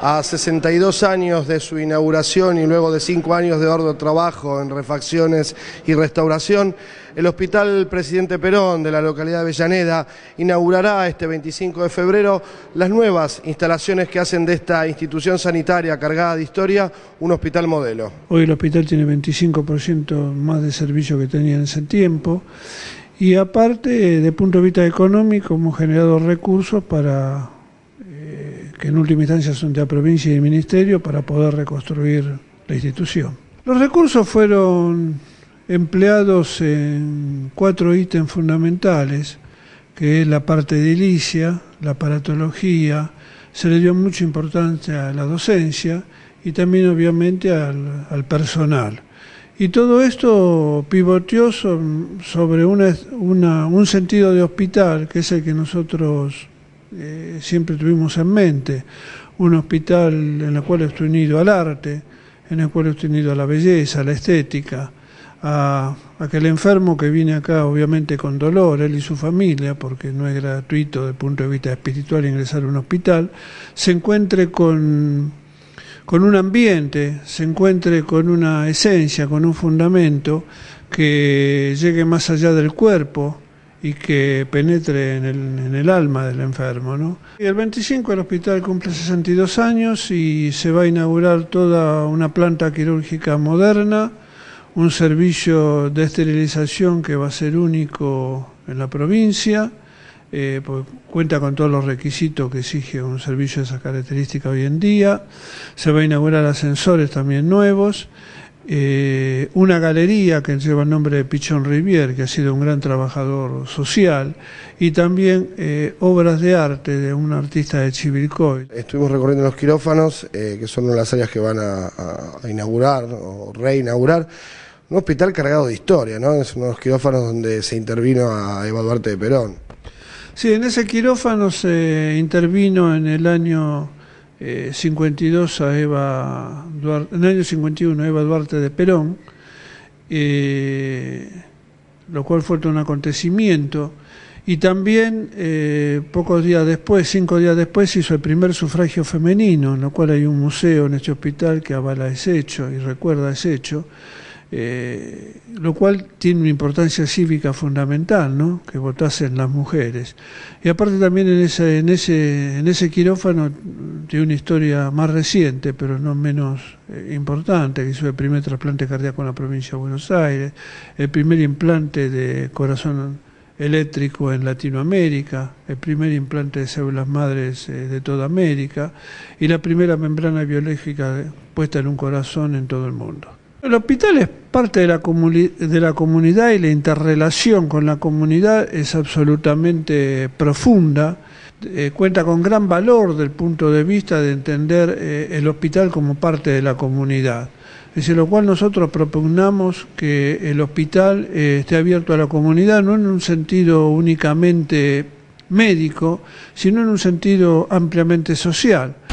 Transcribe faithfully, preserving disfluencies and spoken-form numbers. A sesenta y dos años de su inauguración y luego de cinco años de arduo trabajo en refacciones y restauración, el Hospital Presidente Perón de la localidad de Avellaneda inaugurará este veinticinco de febrero las nuevas instalaciones que hacen de esta institución sanitaria cargada de historia un hospital modelo. Hoy el hospital tiene veinticinco por ciento más de servicio que tenía en ese tiempo y aparte, de punto de vista económico, hemos generado recursos para que en última instancia son de la provincia y del ministerio, para poder reconstruir la institución. Los recursos fueron empleados en cuatro ítems fundamentales, que es la parte de edilicia, la aparatología, se le dio mucha importancia a la docencia y también obviamente al, al personal. Y todo esto pivoteó sobre una, una, un sentido de hospital, que es el que nosotros Eh, siempre tuvimos en mente, un hospital en el cual estoy unido al arte, en el cual estoy unido a la belleza, a la estética, a, a que el enfermo que viene acá obviamente con dolor, él y su familia, porque no es gratuito desde el punto de vista espiritual ingresar a un hospital, se encuentre con, con un ambiente, se encuentre con una esencia, con un fundamento que llegue más allá del cuerpo y que penetre en el, en el alma del enfermo, ¿no? Y el veinticinco el hospital cumple sesenta y dos años y se va a inaugurar toda una planta quirúrgica moderna, un servicio de esterilización que va a ser único en la provincia, eh, porque cuenta con todos los requisitos que exige un servicio de esas características hoy en día. Se va a inaugurar ascensores también nuevos, Eh, una galería que lleva el nombre de Pichón Rivier, que ha sido un gran trabajador social, y también eh, obras de arte de un artista de Chivilcoy. Estuvimos recorriendo los quirófanos, eh, que son una de las áreas que van a, a, a inaugurar o reinaugurar. Un hospital cargado de historia, ¿no? Es uno de los quirófanos donde se intervino a Eva Duarte de Perón. Sí, en ese quirófano se intervino en el año Eh, cincuenta y dos a Eva Duarte, en el año cincuenta y uno a Eva Duarte de Perón, eh, lo cual fue todo un acontecimiento, y también eh, pocos días después, cinco días después, hizo el primer sufragio femenino, en lo cual hay un museo en este hospital que avala ese hecho y recuerda ese hecho, eh, lo cual tiene una importancia cívica fundamental, ¿no? Que votasen las mujeres. Y aparte también en ese, en ese, en ese quirófano tiene una historia más reciente, pero no menos eh, importante, que hizo el primer trasplante cardíaco en la provincia de Buenos Aires, el primer implante de corazón eléctrico en Latinoamérica, el primer implante de células madres eh, de toda América y la primera membrana biológica puesta en un corazón en todo el mundo. El hospital es parte de la, de la comunidad y la interrelación con la comunidad es absolutamente profunda. Eh, cuenta con gran valor del punto de vista de entender eh, el hospital como parte de la comunidad. Es decir, lo cual nosotros propugnamos que el hospital eh, esté abierto a la comunidad, no en un sentido únicamente médico, sino en un sentido ampliamente social.